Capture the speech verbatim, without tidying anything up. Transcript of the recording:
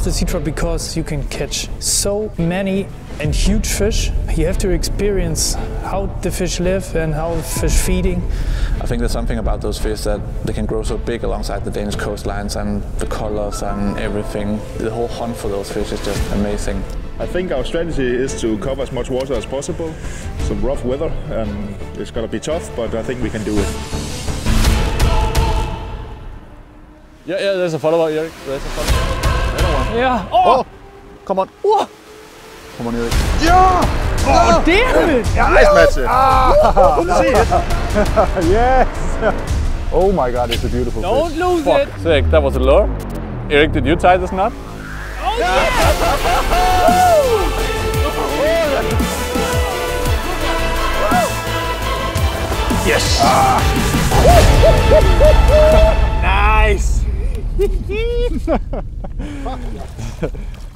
of the sea trout because you can catch so many and huge fish. You have to experience how the fish live and how the fish feeding. I think there's something about those fish that they can grow so big alongside the Danish coastlines and the colors and everything. The whole hunt for those fish is just amazing. I think our strategy is to cover as much water as possible. Some rough weather and it's gonna be tough, but I think we can do it. Yeah, yeah, there's a follow-up, Erik. There's a follow-up. Another one. Yeah. Oh! Oh! Come on. Whoa. Come on, Erik. Yeah! Oh, oh damn it! Yeah, nice match. It. Ah. See it? Yes! Oh my god, it's a beautiful Don't fish. Don't lose Fuck. it! Sick, that was a lure. Erik, did you tie this knot? Oh, yeah! Yes! Ah. Nice!